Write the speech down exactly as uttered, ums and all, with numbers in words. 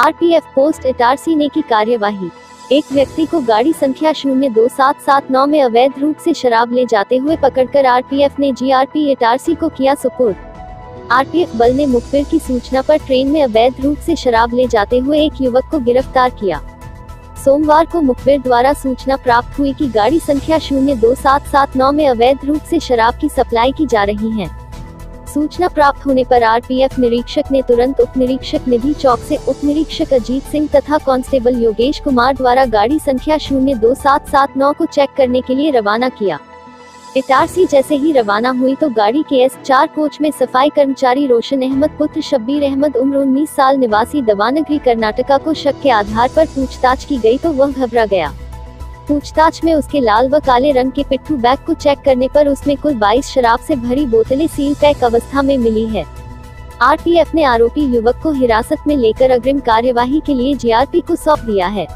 RPF post Itarsi ने की कार्यवाही। एक व्यक्ति को गाड़ी संख्या शून्य दो सात सात नौ में अवैध रूप से शराब ले जाते हुए पकड़कर आरपीएफ ने जीआरपी इटारसी को किया सुपुर्द। आरपीएफ बल ने मुखबिर की सूचना पर ट्रेन में अवैध रूप से शराब ले जाते हुए एक युवक को गिरफ्तार किया। सोमवार को मुखबिर द्वारा सूचना प्राप्त हुई कि गाड़ी संख्या शून्य दो सात सात नौ में अवैध रूप से शराब की सप्लाई की जा रही है। सूचना प्राप्त होने पर आरपीएफ निरीक्षक ने तुरंत उप निरीक्षक निधि चौक से उप निरीक्षक अजीत सिंह तथा कांस्टेबल योगेश कुमार द्वारा गाड़ी संख्या शून्य दो सात सात नौ को चेक करने के लिए रवाना किया। इटारसी जैसे ही रवाना हुई तो गाड़ी के एस चार कोच में सफाई कर्मचारी रोशन अहमद पुत्र शब्बीर अहमद उम्र उन्नीस साल निवासी दवानगरी कर्नाटका को शक के आधार पर पूछताछ की गई तो वह घबरा गया। पूछताछ में उसके लाल व काले रंग के पिट्ठू बैग को चेक करने पर उसमें कुल बाईस शराब से भरी बोतलें सील पैक अवस्था में मिली है। आरपीएफ ने आरोपी युवक को हिरासत में लेकर अग्रिम कार्यवाही के लिए जीआरपी को सौंप दिया है।